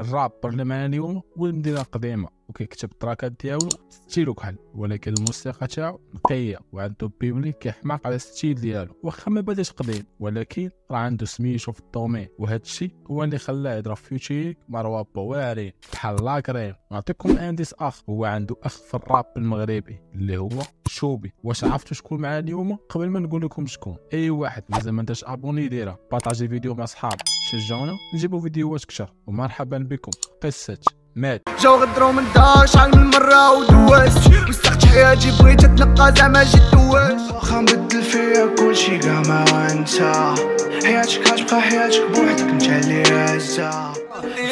الراب برلماني والمدينه القديمه، وكيكتب التراكات ديالو ستيلو كحل، ولكن الموسيقى تاعو نقيه وعندو بيبليك كيحماق على الستيل ديالو، واخا ما بداش قديم ولكن راه عنده سميتو في الدومين، وهذا الشيء هو اللي خلاه يضرب فيوتشيك مروه بواري بحال لاكريم. نعطيكم انديس اخ، هو عنده اخ في الراب المغربي اللي هو شوبي. واش عرفتوا شكون معاه اليوم؟ قبل ما نقول لكم شكون، اي واحد مازال ما انتش ابوني ديرها، بارطاجي فيديو مع صحاب، شجعونا نجيبوا فيديوهات كثر. ومرحبا بكم. قصه ماد جاو غدرو من دار شحال من مره ودوزت، مستقت حياتي بغيت اتنقى زعما جيت دوزت، واخا نبدل فيا كلشي كاع ما وانت حياتك غتبقى حياتك بوحدك انت اللي راسها.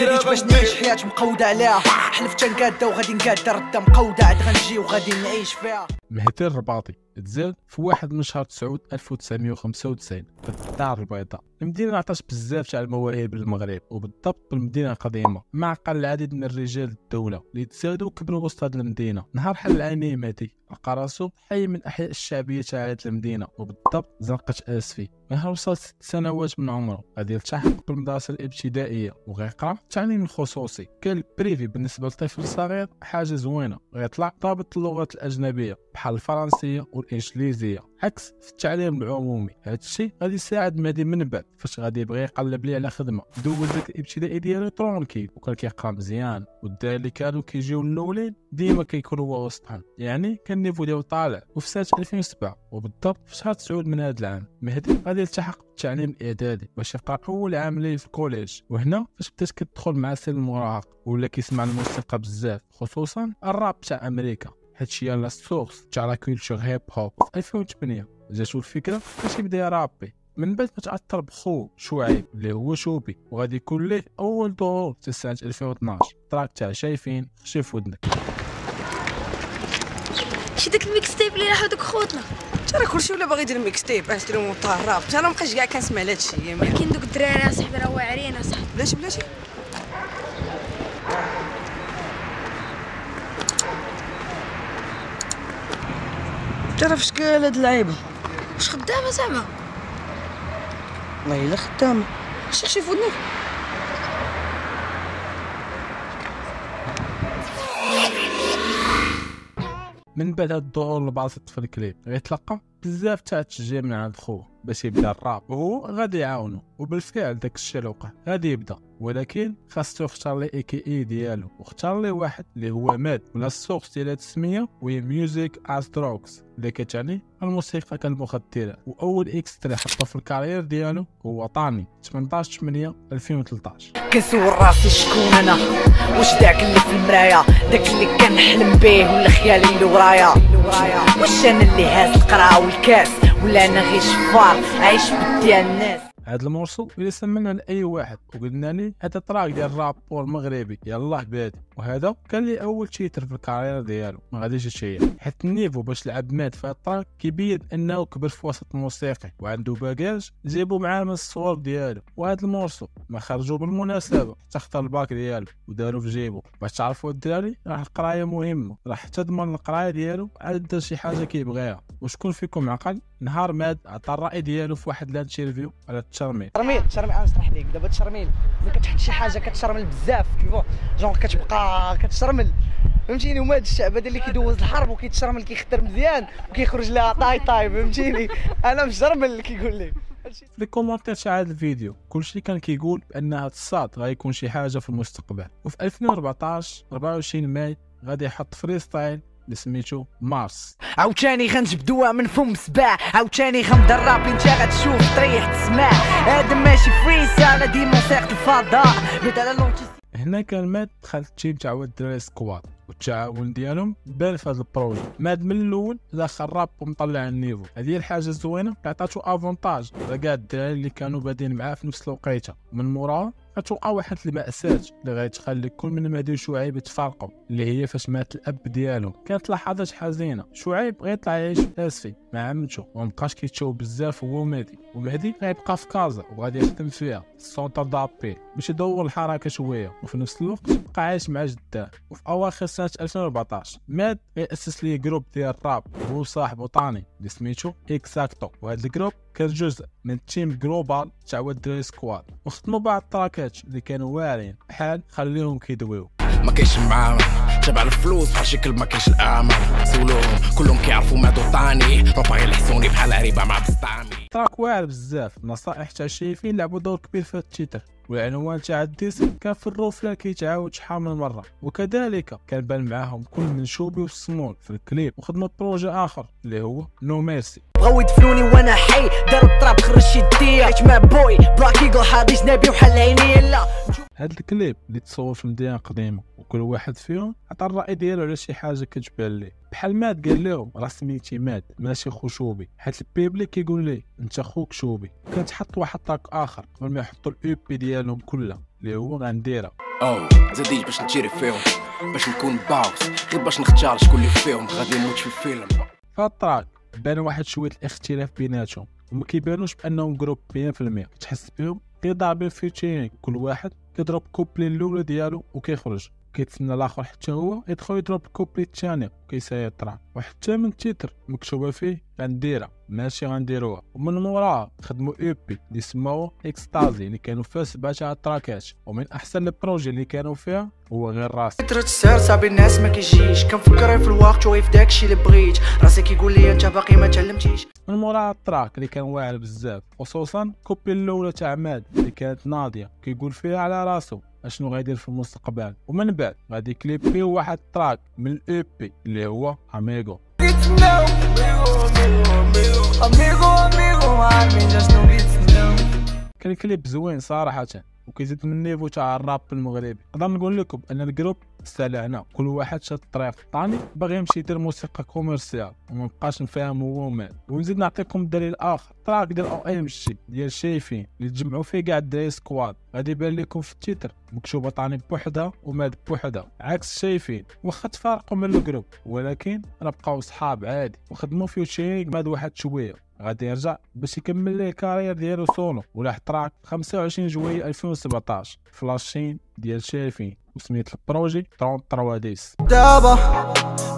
دريت باش نعيش حياتي مقوده عليها، حلفت نقاده وغادي نقاده، رده مقوده عاد غنجي وغادي نعيش فيها. مهدي الرباطي تزاد في 1 من شهر 9 1995 في الدار البيضاء. المدينه عطات بزاف تاع المواهب للمغرب، وبالضبط بالمدينه القديمه، مع قل العديد من الرجال الدوله اللي تزادوا وكبروا وسط هذه المدينه. نهار حل العينين مهدي لقى راسو حي من احياء الشعبيه تاع هذه المدينه، وبالضبط زنقه اسفي. نهار وصل 6 سنوات من عمره غادي يلتحق بالمدرسه الابتدائيه وغيقرا التعليم الخصوصي. كان بريفي بالنسبه لطفل صغير حاجه زوينه، غيطلع ضابط اللغات الاجنبيه بحال الفرنسيه والانجليزيه، عكس في التعليم العمومي. هذا الشيء غادي يساعد مهدي من بعد فاش غادي يبغي يقلب ليه على خدمه. دوز داك الابتدائي ديالو ترونكيل وكان كيقرا مزيان، والدراري اللي كانوا كيجيو الاولين ديما كيكونوا هو وسطهم، يعني كان النيفو ديالو طالع. وفي سنه 2007 وبالضبط في شهر 9 من هذا العام مهدي غادي يلتحق بالتعليم الاعدادي باش يقرا اول عام ليه في الكوليج. وهنا فاش بدات كتدخل مع سن المراهق ولا كيسمع الموسيقى بزاف، خصوصا الراب تاع امريكا، هادشي يلا السورس تاع لا كولتشر هيب هوب. في 2008 جاتو الفكره باش يبدا يرابي من بعد ما تعثر بخوه شعيب اللي هو شوبي، وغادي يكون ليه اول ظهور في سنه 2012 تراك تاع شايفين خشي في ودنك. شي داك الميكس تيب اللي راحو دوك خوتنا، حتى راه كلشي ولا باغي يدير الميكس تيب، انسترومون تاع الراب، حتى انا مابقاش كاع كنسمع لهاد الشيء. ولكن دوك الدراري اصاحبي راه واعرين اصاحبي. بلاتي بلاتي تعرف شكال هاد اللعيبه واش خدامه زعما؟ والله الا خدامه. شي في ودنك من بعد هاد الظهور لبعض الطفل الكليب غيتلقى بزاف تاع التشجيع من عند خوه باش يبدا الراب، وهو غادي يعاونو، وبالفعل داك الشيء اللي وقع. غادي يبدا ولكن خاصو يختار لي اي كي اي ديالو، واختار لي واحد اللي هو ماد ولا السورس ديال هاد السميه وهي ميوزيك از دروكس اللي كتعني الموسيقى كالمخدرات. واول اكسترا حطو في الكارير ديالو هو طاني 18/8/2013. كنسول راسي شكون انا، واش داك اللي في المرايه، داك اللي كنحلم بيه ولا خيالي اللي ورايا، واش انا اللي هاز القرعه والكاس ولا انا غير شفار عايش بديال الناس. هاد المرسل اللي سمعنا لاي واحد وقلنا ليه هذا تراك ديال الرابور المغربي يلاه بادي، وهذا كان لي اول تيتر في الكارير ديالو. ما غاديش يتشيع حيت النيفو باش لعب مات في هاد التراك كيبين انه كبر في وسط الموسيقى وعنده باكاج جابو معاه من الصور ديالو. وهاد المرسل ما خرجو بالمناسبه حتى اختار الباك ديالو ودارو في جيبو. باش تعرفوا الدراري راه القرايه مهمه، راح تضمن القرايه ديالو عاد دار شي حاجه كيبغيها. وشكون فيكم عقل نهار ماد عطى الراي ديالو في واحد لانتيرفيو على التشرميل؟ تشرميل انا نشرح لك دابا. التشرميل ملي كتحط شي حاجه كتشرمل بزاف كيفو جونغ كتبقى كتشرمل، فهمتيني؟ هما هاد الشعب هذا اللي كيدوز الحرب وكيتشرمل كيختار مزيان وكيخرج لها طاي، فهمتيني؟ انا مشرمل كيقول لي في لي كومونتير تاع هذا الفيديو كلشي كان كيقول ان هاد الصاد غيكون شي حاجه في المستقبل. وفي 2014 24 ماي غادي يحط فريستايل اللي سميتو مارس. عاوتاني غنجبدوها من فم سباع، عاوتاني غندرابي انت غتشوف تريح تسمع، هذا ماشي فريسا انا ديما موسيقى الفضاء بيت على لونتي. هنا كان ماد دخل التيم تاع واد دري سكواد والتعاون ديالهم بان في هذا البروجي. ماد من الاول داخل الراب ومطلع النيفو، هذه الحاجه الزوينه عطاتو افونتاج على كاع الدراري اللي كانوا بادين معاه في نفس الوقيته. من موراها غتوقع واحد المأساة اللي غيتخلي كل من مهدي وشعيب يتفارقوا، اللي هي فاش مات الاب ديالهم. كانت لحظات حزينه، شعيب غيطلع يعيش في اسفي مع عمته ومابقاش كيتشاو بزاف هو ومهدي، ومهدي غيبقى في كازا وغادي يخدم فيها السونطر دابي باش يدور الحركه شويه، وفي نفس الوقت بقى عايش مع جداه. وفي اواخر سنه 2014 ماد غيأسس ليه جروب ديال الراب هو صاحبو طاني اللي سميتو اكساكتو، وهذا الجروب كجزء من تيم جلوبال تاع واد دري سكواد، وختموا بعض التراكات اللي كانوا واعرين بحال خليهم كيدويو. ما كاينش معامل تبع الفلوس بحال شي كلب ما كاينش الامل، سولوهم كلهم كيعرفوا مادو طاني، باغي يلحسوني بحال عريبه مع بسطامي. تراك واعر بزاف، النصائح تاع شايفين لعبوا دور كبير في هاد التيتر، والعنوان تاع الديسك كان في الروفله كيتعاود شحال من مره، وكذلك كان بان معاهم كل من شوبي والسمون في الكليب، وخدموا بروجي اخر اللي هو نو ميرسي. بغاو يدفنوني وانا حي، دار الطراب خرج يديا، حيت ما بوي بلاك ايجل حاضي جنابي وحال عيني لا. هاد الكليب اللي تصور في مدينه قديمه، وكل واحد فيهم عطى الراي ديالو على شي حاجه كتبان ليه، بحال ماد قال لهم راه سميتي ماد ماشي خو شوبي، حيت البيبلي كيقول ليه انت خوك شوبي. كتحط واحد طاق اخر قبل ما يحطوا الاو بي ديالهم كلها اللي هو غنديرها او زاديت باش نتيري فيهم، باش نكون باوس غير باش نختار شكون اللي فيهم غادي نموت في الفيلم. فهاد الطراك بان واحد شويه الاختلاف بيناتهم، وما كيبانوش بانهم جروب 100%، كتحس بهم غير ضاربين فيتشينغ، كل واحد كيضرب كوبلي الاولى ديالو وكيخرج، كيتسنى الاخر حتى هو يدخل يضرب الكوبلي الثاني وكيساير الطران. وحتى من التيتر مكتوبه فيه غنديرها ماشي غنديروها، ومن موراها خدموا او بي اللي سماوه اكستازي اللي كانوا فيها 7 تراكات، ومن احسن البروجي اللي كانوا فيها هو غير راسي. كثرت السهر صعب الناس ما كيجيش، كنفكر في الوقت وفي داكشي اللي بغيت، راسي كيقول لي انت باقي ما تعلمتيش. من موراها التراك اللي كان واعر بزاف، خصوصا كوبلي الاولى تاع ماد اللي كانت ناضيه، كيقول فيها على راسو اشنو غيدير في المستقبل، ومن بعد غادي كليبي واحد تراك من الاو بي اللي هو اميغو. كان كليب زوين صراحه، وكيزيد من النيفو تاع الراب المغربي. نقدر نقول لكم ان الجروب سالعنا، كل واحد شاد الطريق. طاني باغي يمشي يدير موسيقى كوميرسيال ومبقاش نفهم هو مال. ونزيد نعطيكم الدليل اخر، تراك ديال او ام جي ديال شايفين اللي تجمعوا فيه كاع الدراري سكواد، غادي يبان لكم في التيتر مكتوبه طاني بوحدها وماد بوحدها، عكس شايفين واخا تفارقوا من الجروب ولكن راه بقاو صحاب عادي، وخدموا فيوتشينغ ماد واحد شويه، غادي يرجع باش يكمل ليه الكارير ديالو سولو. ولاح تراك 25 جويلية 2017 فلاشين ديال شايفين، وسميت البروجي 33 ديس. دابا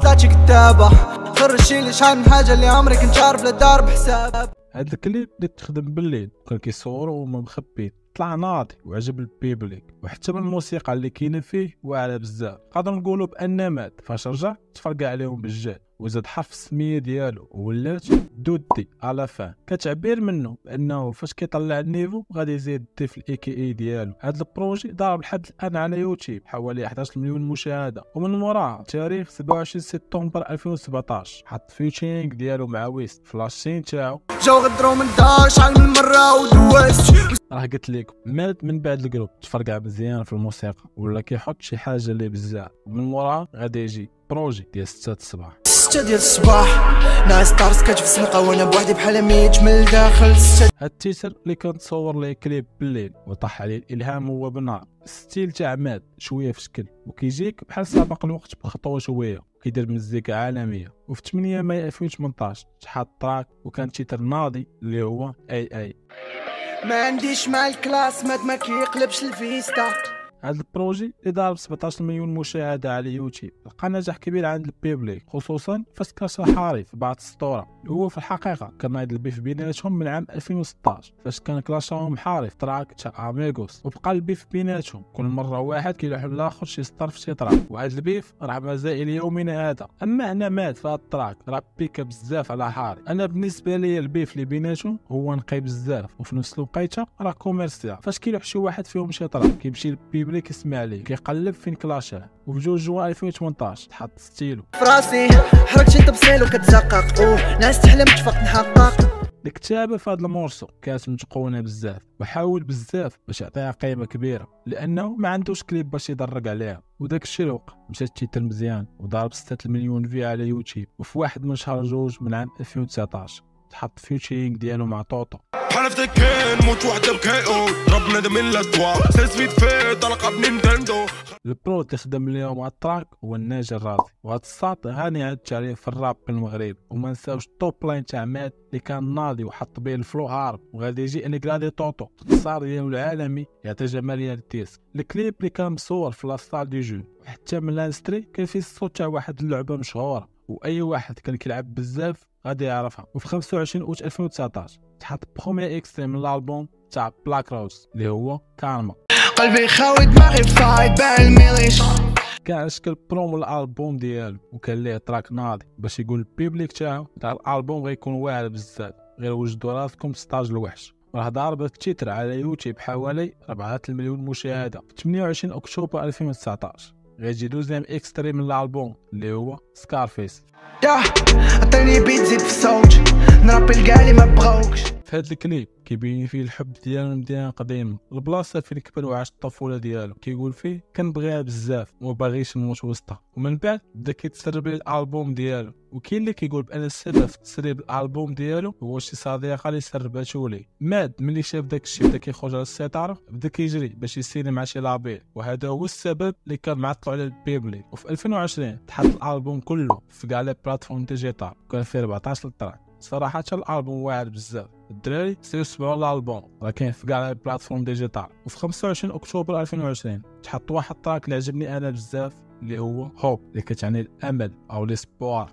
طلعتي كدابه خرجتي لي شحال من حاجه اللي عمرك كنت عارف لا دار بحساب. هاد الكليب اللي تخدم بالليل وكان كيصوروا وما مخبيين، طلع ناضي وعجب البيبليك، وحتى بالموسيقى اللي كاينه فيه واعره بزاف. نقدر نقولوا بان مات فاش رجع تفرقع عليهم بالجهد، وزاد حرف السميه ديالو ولات دودي على فان، كتعبير منه بانه فاش كيطلع النيفو غادي يزيد دي في الاي كي اي ديالو. هاد البروجي ضرب لحد الان على يوتيوب حوالي 11 مليون مشاهده، ومن موراه تاريخ 27 سبتمبر 2017 حط فيوتشينغ ديالو مع ويست فلاشين تاعو جاو غدرو من دار شحال من مره ودوزت. راه قلت لكم مات من بعد الجروب تفرقع مزيان في الموسيقى ولا كيحط شي حاجه اللي بزاف، ومن موراه غادي يجي بروجي ديال 6 ديال الصباح ناس طارس كتفس نقاونا بوحدي بحال ميت من الداخل. هاد التيتر اللي كان تصور ليه كليب بالليل وطاح عليه الالهام هو بالنهار، ستيل تاع ماد شويه في الشكل وكيجيك بحال سابق الوقت بخطوه شويه، كيدير مزيكا عالميه. وفي 8 ماي 2018 تحط تراك وكان تيتر ناضي اللي هو اي ما عنديش مع الكلاس ماد ما كيقلبش الفيستا. هاد البروجي اللي ضرب 17 مليون مشاهده على يوتيوب لقى نجاح كبير عند البيبليك، خصوصا فاش كان حاري في بعض السطوره. هو في الحقيقه كان نايض البيف بيناتهم من عام 2016 فاش كان كلاشهم حاري في تراك تاع اميغوس، وبقى البيف بيناتهم كل مره واحد كيلوح الاخر شي سطر في شي تراك، وهاد البيف راه مازال ليومنا هذا. اما هنا مات في هاد التراك راه بيكا بزاف على حاري. انا بالنسبه لي البيف اللي بيناتهم هو نقي بزاف، وفي نفس الوقت راه كوميرسيال، فاش كيلوح شي واحد فيهم شي تراك كيمشي البيبليك اللي كيسمع عليه كيقلب فين كلاشها. وفي 2 جوان 2018 تحط ستيلو فراسي حركتي طبسيلو كتزقق ناس تحلم تفق نحقق. الكتابه في هذا المورسو كانت متقونه بزاف، وحاول بزاف باش يعطيها قيمه كبيره لانه ما عندوش كليب باش يدرج عليها، وداك الشيء الوقت مشات التيتر مزيان وضرب 6 مليون في على يوتيوب. وفي 1 من شهر 2 من عام 2019 تحط فيوتشينغ ديالو مع طوطو. حلفت كان موت وحده بكاو ضربنا من لطوا سيسفيت في طلقه بنينتندو. البرو تخدم اليوم على التراك هو ناجي الرازي، وهاد الساط هاني عادت عليه في الراب المغربي. وما نساوش التوب لاين تاع ماد اللي كان ناضي وحط بيه الفلو هارب، وغادي يجي انكرادي طوطو التصاور ديالو العالمي يعطي جماليه للديسك. الكليب اللي كان مصور في لاصال دي جو، وحتى من لانستري كان فيه الصوت تاع واحد اللعبه مشهوره واي واحد كان كيلعب بزاف غادي يعرفها. وفي 25 اوت 2019 تحط بروميير اكستريم من الالبوم تاع بلاك روز اللي هو كارما. قلبي خاوي دماغي فايت بالميليش كان على شكل برومو الالبوم ديالو، وكان ليه تراك ناضي باش يقول البيبليك تاعو تاع الالبوم غيكون واعر بزاف. غير وجدوا راسكم ستاج الوحش، راه ضارب التيتر على يوتيوب بحوالي 4 مليون مشاهده. 28 اكتوبر 2019 غيجي دوزيام اكستريم من الالبوم اللي هو سكارفيس. عطيني بيت زيد في الصوت نربي لكاع اللي ما بغاوكش. في هذا الكليب كيبين فيه الحب ديالو لمدينه قديمه، البلاصه فين كبر وعاش الطفوله ديالو. كيقول فيه كنبغيها بزاف وما باغيش نموت وسطها. ومن بعد بدا كيتسرب الالبوم ديالو، وكاين اللي كيقول بان السبب في تسريب الالبوم ديالو هو شي صديقه اللي سرباتو ليه. ماد ملي شاف داك الشيء بدا كيخرج على السيطره، بدا كيجري باش يسيني مع شي لابيل، وهذا هو السبب اللي كان معطلو على البيبلي. وفي 2020 تحط الالبوم كله في كاع لي بلاتفورم ديجيتال، كان فيه 14 تراك. صراحه الالبوم واعر بزاف، الدراري سيسمعوا الالبوم، راه كاين في كاع البلاتفورم ديجيتال. وفي 25 اكتوبر 2020 تحط واحد التراك اللي عجبني انا بزاف اللي هو هوب، اللي كتعني الامل او ليسبوار.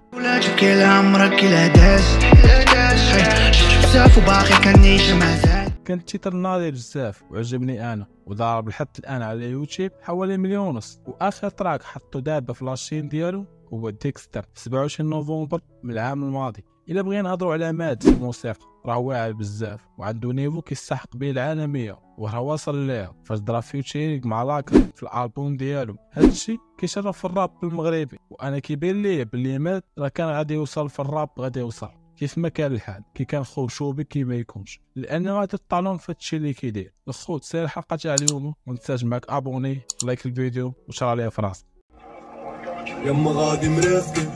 كان تيتر ناضي بزاف وعجبني انا، وضارب لحد الان على يوتيوب حوالي 1.5 مليون. واخر تراك حطو دابا في لاشين ديالو هو ديكستر 27 نوفمبر من العام الماضي. الا بغينا نهضروا على ماد في الموسيقى، راه واعر بزاف وعنده نيفو كيستحق به العالميه، وراه واصل ليه فاش درا فيوتشيرينغ مع لاكر في الالبوم ديالو. هادشي كيشرف الراب المغربي، وانا كيبين ليه بلي ماد راه كان غادي يوصل في الراب، غادي يوصل كيف ما كان الحال كي كان خو شوبي كي ما يكونش، لانه غادي تطالون في هادشي اللي كيدير. الخوت سير الحلقه تاع اليوم، ومنساش معاك ابوني لايك الفيديو وشارع ليه في راسك. يما غادي مرافقين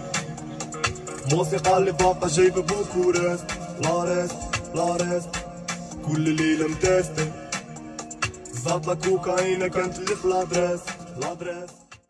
موسيقى اللي باقا جايبه بوكورات لاريس لاريس كل ليله متاسفه زاد لا كوكايينه كانت اللي في لادريس لادريس.